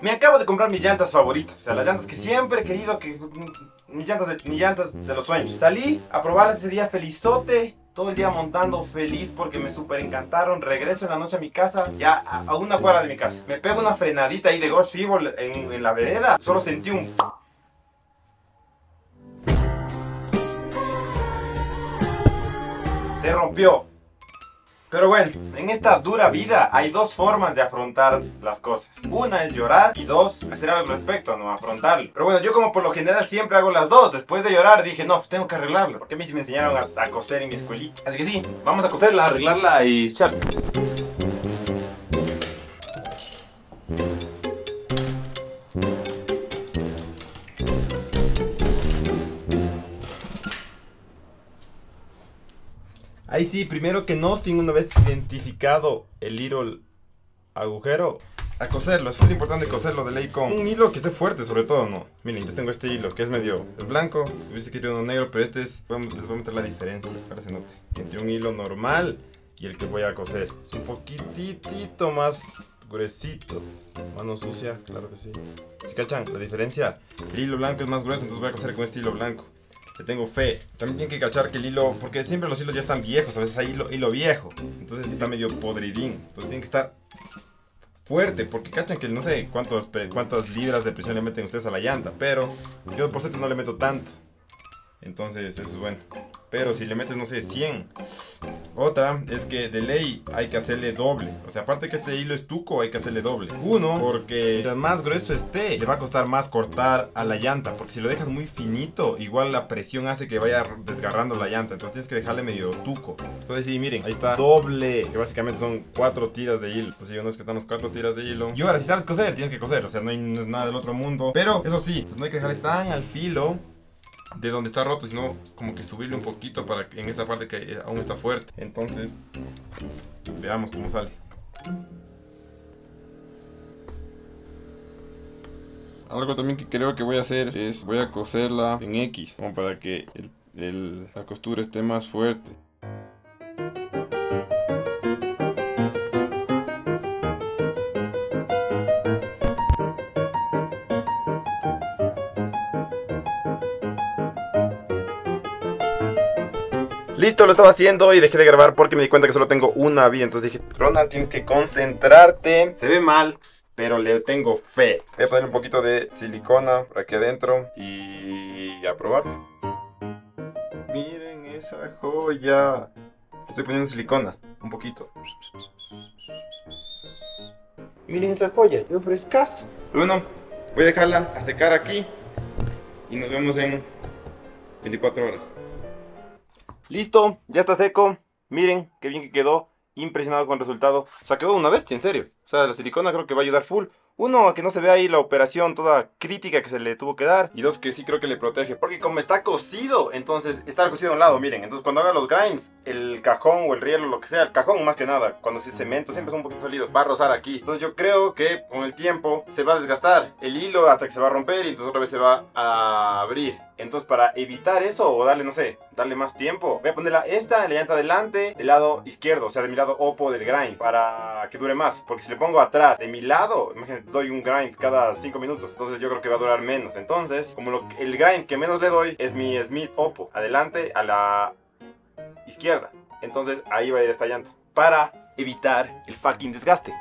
Me acabo de comprar mis llantas favoritas, o sea, las llantas que siempre he querido, que mis llantas de los sueños. Salí a probarlas ese día felizote, todo el día montando feliz porque me super encantaron. Regreso en la noche a mi casa, ya a una cuadra de mi casa. Me pego una frenadita ahí de Ghost Evil en la vereda, solo sentí un... Se rompió. Pero bueno, en esta dura vida hay dos formas de afrontar las cosas. Una es llorar y dos, hacer algo al respecto, no afrontarlo. Pero bueno, yo como por lo general siempre hago las dos. Después de llorar dije, no, tengo que arreglarlo, porque a mí sí me enseñaron a coser en mi escuelita. Así que sí, vamos a coserla, arreglarla y charla. Ahí sí, primero que no, tengo una vez identificado el hilo, el agujero, a coserlo. Es muy importante coserlo de ley con un hilo que esté fuerte, sobre todo, ¿no? Miren, yo tengo este hilo que es medio, es blanco, hubiese querido uno negro, pero este es, les voy a mostrar la diferencia, para que se note, entre un hilo normal y el que voy a coser. Es un poquitito más gruesito. Mano sucia, claro que sí. ¿Se cachan la diferencia? El hilo blanco es más grueso, entonces voy a coser con este hilo blanco. Le tengo fe. También tienen que cachar que el hilo, porque siempre los hilos ya están viejos, a veces hay hilo viejo, entonces está medio podridín, entonces tienen que estar fuerte, porque cachan que no sé cuántas libras de presión le meten ustedes a la llanta, pero yo por cierto no le meto tanto, entonces eso es bueno. Pero si le metes, no sé, 100. Otra es que de ley hay que hacerle doble. O sea, aparte que este hilo es tuco, hay que hacerle doble. Uno, porque mientras más grueso esté, le va a costar más cortar a la llanta. Porque si lo dejas muy finito, igual la presión hace que vaya desgarrando la llanta. Entonces tienes que dejarle medio tuco. Entonces sí, miren, ahí está doble. Que básicamente son 4 tiras de hilo. Entonces yo no es que estamos 4 tiras de hilo. Y ahora, si sabes coser, tienes que coser. O sea, no es nada del otro mundo. Pero eso sí, pues no hay que dejarle tan al filo de donde está roto, sino como que subirle un poquito para que en esta parte que aún está fuerte. Entonces, veamos cómo sale. Algo también que creo que voy a hacer es, voy a coserla en X, como para que la costura esté más fuerte. Listo, lo estaba haciendo y dejé de grabar porque me di cuenta que solo tengo una vida. Entonces dije, Ronald, tienes que concentrarte. Se ve mal, pero le tengo fe. Voy a poner un poquito de silicona por aquí adentro y a probar. Miren esa joya. Estoy poniendo silicona, un poquito. Miren esa joya, yo frescazo. Bueno, voy a dejarla a secar aquí y nos vemos en 24 horas. Listo, ya está seco. Miren qué bien que quedó. Impresionado con el resultado. O sea, quedó una bestia, en serio. O sea, la silicona creo que va a ayudar full. Uno, a que no se vea ahí la operación toda crítica que se le tuvo que dar. Y dos, que sí creo que le protege. Porque como está cosido, entonces está cosido a un lado, miren. Entonces cuando haga los grinds, el cajón o el riel o lo que sea, el cajón más que nada, cuando se cemento siempre son un poquito sólidos, va a rozar aquí. Entonces yo creo que con el tiempo se va a desgastar el hilo hasta que se va a romper y entonces otra vez se va a abrir. Entonces para evitar eso o darle, no sé, darle más tiempo, voy a ponerla esta en la llanta delante del lado izquierdo, o sea de mi lado opo del grind, para que dure más. Porque si le pongo atrás de mi lado, imagínate, doy un grind cada 5 minutos. Entonces yo creo que va a durar menos. Entonces, como el grind que menos le doy es mi Smith Oppo, adelante a la izquierda. Entonces ahí va a ir esta llanta, para evitar el fucking desgaste.